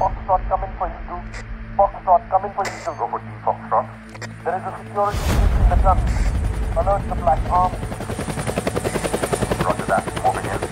Foxtrot coming for you two. Foxtrot coming for you two. Go for Team Foxtrot. There is a security breach in the country. Alert the Black Army. Roger that. Moving in.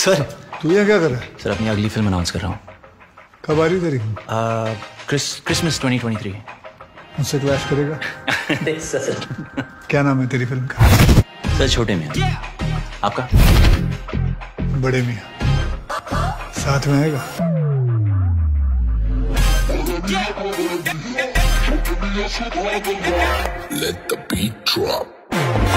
Sir तू यहाँ क्या कर रहा है? Sir अपनी अगली film announce कर रहा हूँ। कब आ रही तेरी? क्रिसमस 2023। मुझसे क्लैश करेगा? नहीं सर। क्या नाम है तेरी फिल्म का? सर छोटे मियां। आपका? बड़े मियां। साथ में आएगा? Let the beat drop.